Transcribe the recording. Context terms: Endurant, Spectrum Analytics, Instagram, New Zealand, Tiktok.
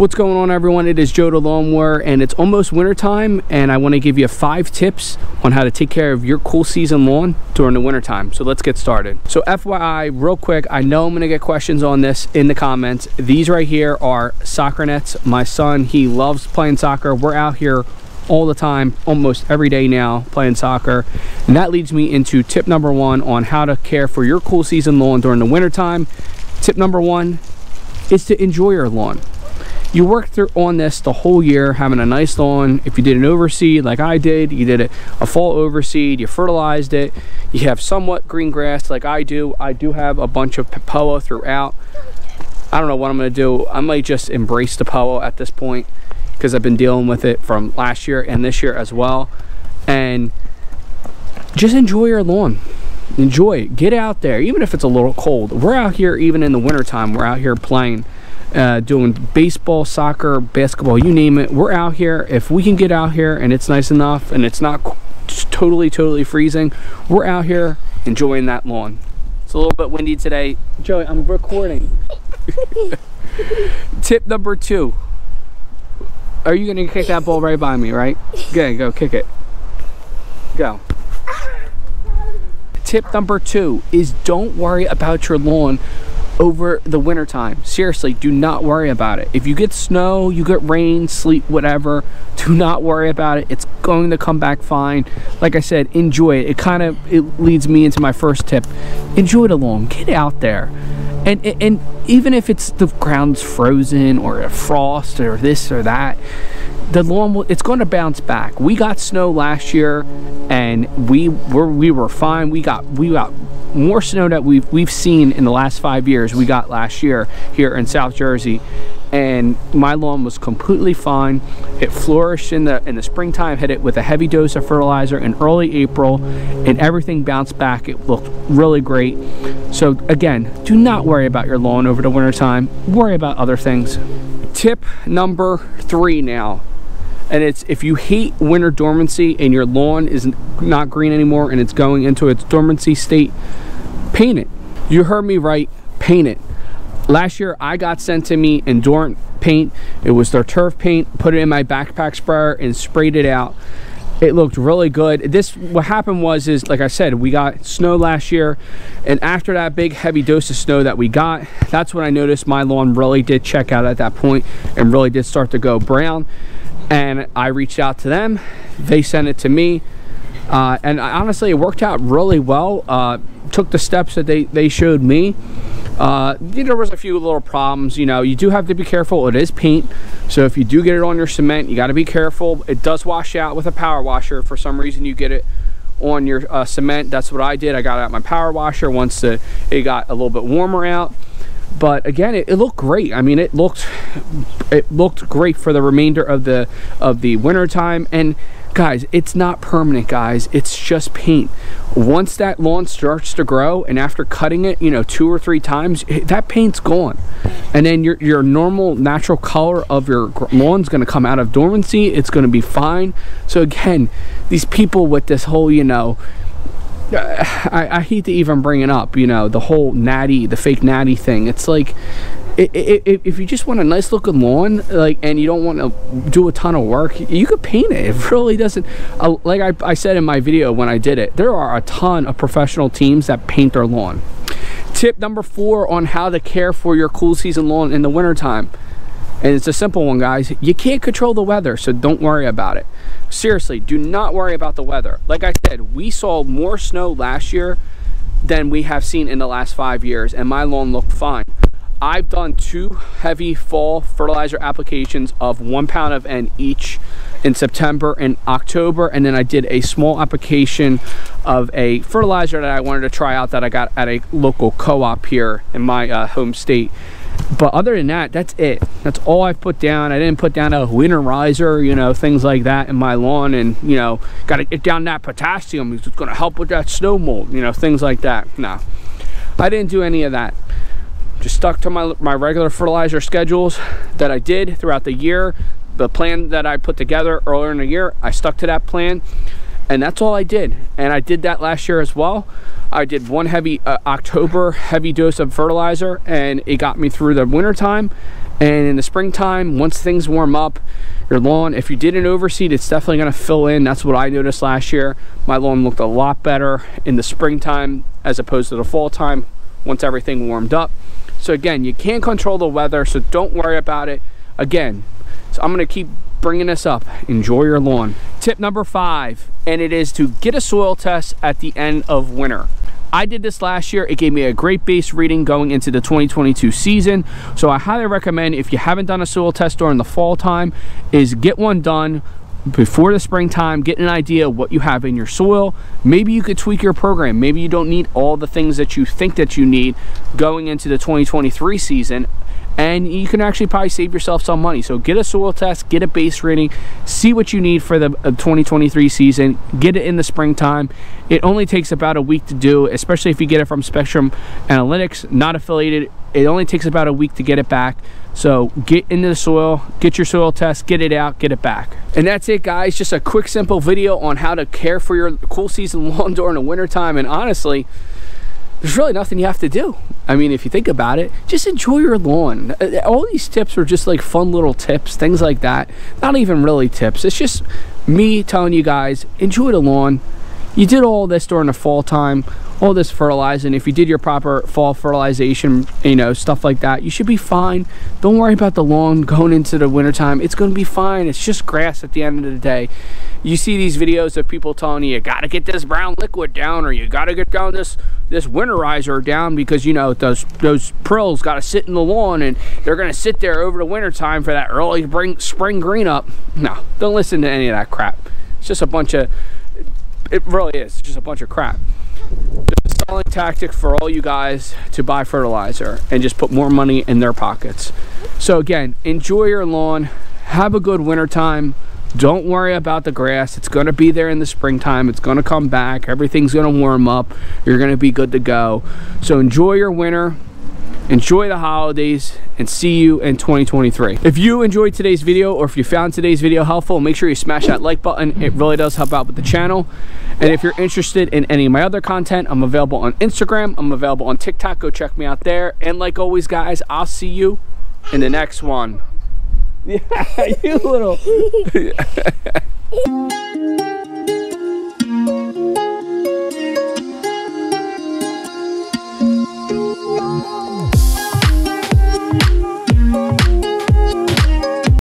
What's going on, everyone? It is Joe the Lawnmower, and it's almost winter time, and I want to give you 5 tips on how to take care of your cool season lawn during the winter time. So let's get started. So FYI, real quick, I know I'm going to get questions on this in the comments. These right here are soccer nets. My son, he loves playing soccer. We're out here all the time, almost every day now, playing soccer. And that leads me into tip number 1 on how to care for your cool season lawn during the winter time. Tip number 1 is to enjoy your lawn. You worked on this the whole year, having a nice lawn. If you did an overseed like I did, you did a fall overseed, you fertilized it, you have somewhat green grass like I do. I do have a bunch of papoa throughout. I don't know what I'm gonna do. I might just embrace the papoa at this point, because I've been dealing with it from last year and this year as well. And just enjoy your lawn. Enjoy it. Get out there, even if it's a little cold. We're out here even in the wintertime. We're out here playing, doing baseball, soccer, basketball, you name it. We're out here. If we can get out here and it's nice enough and it's not totally freezing, we're out here enjoying that lawn. It's a little bit windy today. Joey, I'm recording. Tip number 2. Are you gonna kick that ball right by me, right? Okay, go kick it. Go. Tip number 2 is don't worry about your lawn over the winter time. Seriously, do not worry about it. If you get snow, you get rain, sleet, whatever, do not worry about it. It's going to come back fine. Like I said, enjoy it. It leads me into my first tip. Enjoy the lawn. Get out there. And even if it's the ground's frozen or a frost or this or that, the lawn it's going to bounce back. We got snow last year, and we were fine. We got more snow that we've seen in the last 5 years. We got last year here in South Jersey, and my lawn was completely fine. It flourished in the springtime. Hit it with a heavy dose of fertilizer in early April, and everything bounced back. It looked really great. So again, do not worry about your lawn over the winter time. Worry about other things. Tip number 3 now, and it's if you hate winter dormancy and your lawn is not green anymore and it's going into its dormancy state, paint it. You heard me right, paint it. Last year, I got sent to me Endurant paint. It was their turf paint. Put it in my backpack sprayer and sprayed it out. It looked really good. What happened was, like I said, we got snow last year, and after that big heavy dose of snow that we got, that's when I noticed my lawn really did check out at that point and really did start to go brown. And I reached out to them. They sent it to me. And honestly, it worked out really well. Took the steps that they showed me. There was a few little problems. You know, you do have to be careful. It is paint, so if you do get it on your cement, you got to be careful. It does wash out with a power washer. If for some reason you get it on your cement, that's what I did. I got out my power washer once it got a little bit warmer out. But again, it looked great. I mean, it looked great for the remainder of the winter time. And guys, it's not permanent, guys. It's just paint. Once that lawn starts to grow, and after cutting it, you know, 2 or 3 times, that paint's gone, and then your normal natural color of your lawn's going to come out of dormancy. It's going to be fine. So again, these people with this whole, you know, I hate to even bring it up, you know, the whole natty, the fake natty thing. It's like, if you just want a nice looking lawn, like, and you don't want to do a ton of work, you could paint it. It really doesn't, like I said in my video when I did it, there are a ton of professional teams that paint their lawn. Tip number 4 on how to care for your cool season lawn in the wintertime. And it's a simple one, guys. You can't control the weather, so don't worry about it. Seriously, do not worry about the weather. Like I said, we saw more snow last year than we have seen in the last 5 years, and my lawn looked fine. I've done 2 heavy fall fertilizer applications of 1 pound of N each in September and October, and then I did a small application of a fertilizer that I wanted to try out that I got at a local co-op here in my home state. But other than that, that's it. That's all I've put down. I didn't put down a winterizer, you know, things like that in my lawn. And, you know, got to get down that potassium. It's going to help with that snow mold, you know, things like that. No, I didn't do any of that. Just stuck to my regular fertilizer schedules that I did throughout the year. The plan that I put together earlier in the year, I stuck to that plan. And that's all I did. And I did that last year as well. I did 1 heavy October heavy dose of fertilizer, and it got me through the winter time. And in the springtime, once things warm up, your lawn, if you didn't overseed, it's definitely gonna fill in. That's what I noticed last year. My lawn looked a lot better in the springtime as opposed to the fall time once everything warmed up. So again, you can't control the weather, so don't worry about it. Again, so I'm gonna keep bringing this up. Enjoy your lawn. Tip number 5, and it is to get a soil test at the end of winter. I did this last year. It gave me a great base reading going into the 2022 season. So I highly recommend, if you haven't done a soil test during the fall time, is get one done before the springtime. Get an idea what you have in your soil. Maybe you could tweak your program. Maybe you don't need all the things that you think that you need going into the 2023 season. And you can actually probably save yourself some money. So get a soil test, get a base rating, see what you need for the 2023 season, get it in the springtime. It only takes about a week to do, especially if you get it from Spectrum Analytics, not affiliated. It only takes about a week to get it back. So get into the soil, get your soil test, get it out, get it back. And that's it, guys. Just a quick, simple video on how to care for your cool season lawn during the winter time. And honestly, there's really nothing you have to do. I mean, if you think about it, just enjoy your lawn. All these tips are just like fun little tips, things like that. Not even really tips. It's just me telling you guys, enjoy the lawn. You did all this during the fall time, all this fertilizing. If you did your proper fall fertilization, you know, stuff like that, you should be fine. Don't worry about the lawn going into the winter time. It's going to be fine. It's just grass at the end of the day. You see these videos of people telling you, you got to get this brown liquid down, or you got to get down this winterizer down, because, you know, those prills got to sit in the lawn and they're going to sit there over the winter time for that early spring green up. No, don't listen to any of that crap. It's just a bunch of, it really is, it's just a bunch of crap. Just a selling tactic for all you guys to buy fertilizer and just put more money in their pockets. So again, enjoy your lawn, have a good winter time. Don't worry about the grass. It's going to be there in the springtime. It's going to come back. Everything's going to warm up. You're going to be good to go. So enjoy your winter. Enjoy the holidays, and see you in 2023. If you enjoyed today's video, or if you found today's video helpful, make sure you smash that like button. It really does help out with the channel. And if you're interested in any of my other content, I'm available on Instagram. I'm available on TikTok. Go check me out there. And like always, guys, I'll see you in the next one. Yeah, you little...